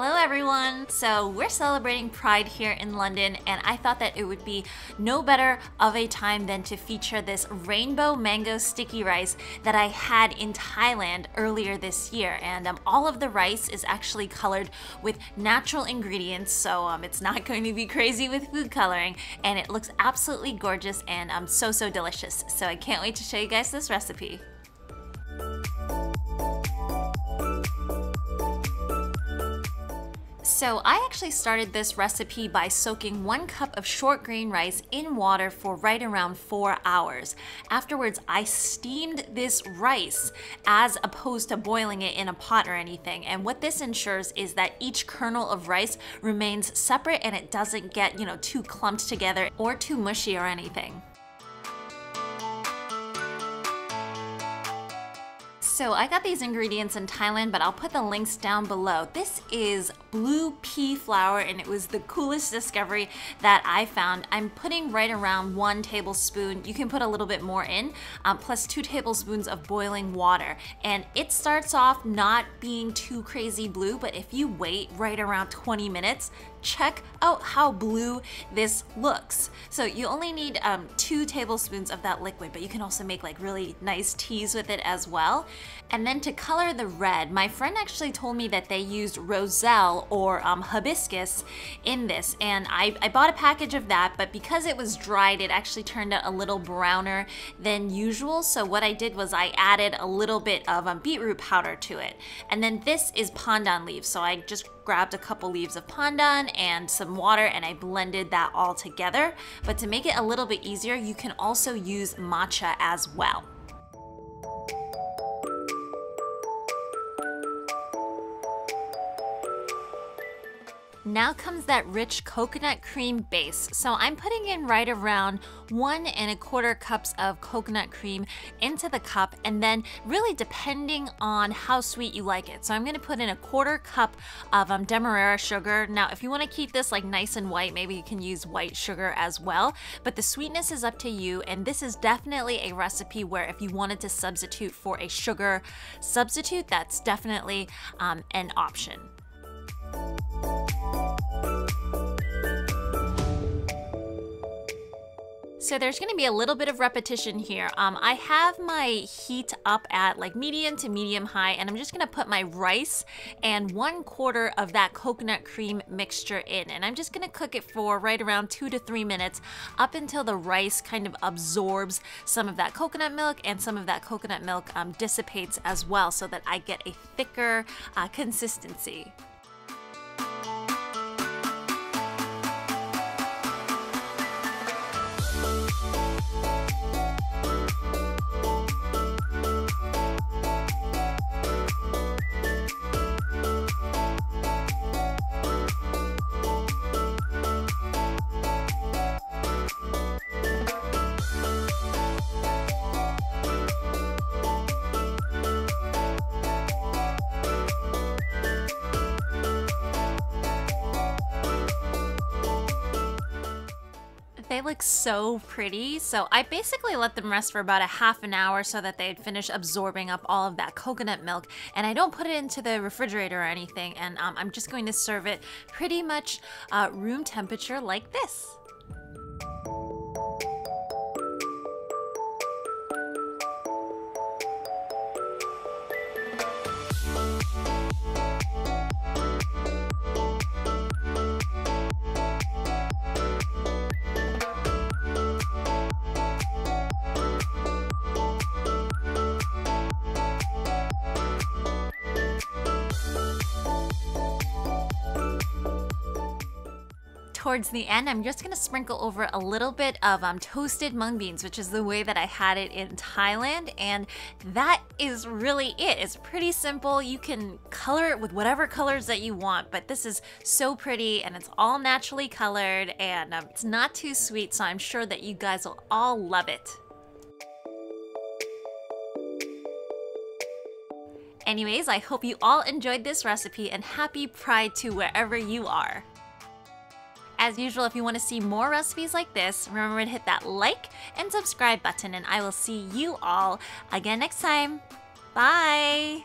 Hello everyone! So we're celebrating Pride here in London, and I thought that it would be no better of a time than to feature this rainbow mango sticky rice that I had in Thailand earlier this year. And all of the rice is actually colored with natural ingredients, so it's not going to be crazy with food coloring, and it looks absolutely gorgeous and so delicious. So I can't wait to show you guys this recipe. So I actually started this recipe by soaking 1 cup of short grain rice in water for right around 4 hours. Afterwards, I steamed this rice as opposed to boiling it in a pot or anything. And what this ensures is that each kernel of rice remains separate and it doesn't get, too clumped together or too mushy or anything. So I got these ingredients in Thailand, but I'll put the links down below. This is blue pea flour, and it was the coolest discovery that I found. I'm putting right around 1 tablespoon. You can put a little bit more in, plus 2 tablespoons of boiling water. And it starts off not being too crazy blue, but if you wait right around 20 minutes, check out how blue this looks. So you only need 2 tablespoons of that liquid, but you can also make like really nice teas with it as well. And then to color the red, my friend actually told me that they used Roselle or hibiscus in this, and I bought a package of that, but because it was dried, it actually turned out a little browner than usual. So what I did was I added a little bit of beetroot powder to it. And then this is pandan leaves, so I just grabbed a couple leaves of pandan and some water, and I blended that all together. But to make it a little bit easier, you can also use matcha as well. Now comes that rich coconut cream base. So I'm putting in right around 1 1/4 cups of coconut cream into the cup, and then really depending on how sweet you like it. So I'm gonna put in 1/4 cup of demerara sugar. Now, if you wanna keep this like nice and white, maybe you can use white sugar as well, but the sweetness is up to you. And this is definitely a recipe where if you wanted to substitute for a sugar substitute, that's definitely an option. So there's gonna be a little bit of repetition here. I have my heat up at like medium to medium high, and I'm just gonna put my rice and 1/4 of that coconut cream mixture in. And I'm just gonna cook it for right around 2 to 3 minutes up until the rice kind of absorbs some of that coconut milk, and some of that coconut milk dissipates as well, so that I get a thicker consistency. They look so pretty. So I basically let them rest for about 30 minutes so that they'd finish absorbing up all of that coconut milk. And I don't put it into the refrigerator or anything. And I'm just going to serve it pretty much room temperature like this. Towards the end, I'm just gonna sprinkle over a little bit of toasted mung beans, which is the way that I had it in Thailand, and that is really it. It's pretty simple. You can color it with whatever colors that you want, but this is so pretty, and it's all naturally colored, and it's not too sweet, so I'm sure that you guys will all love it. Anyways, I hope you all enjoyed this recipe, and happy Pride to wherever you are. As usual, if you want to see more recipes like this, remember to hit that like and subscribe button, and I will see you all again next time. Bye!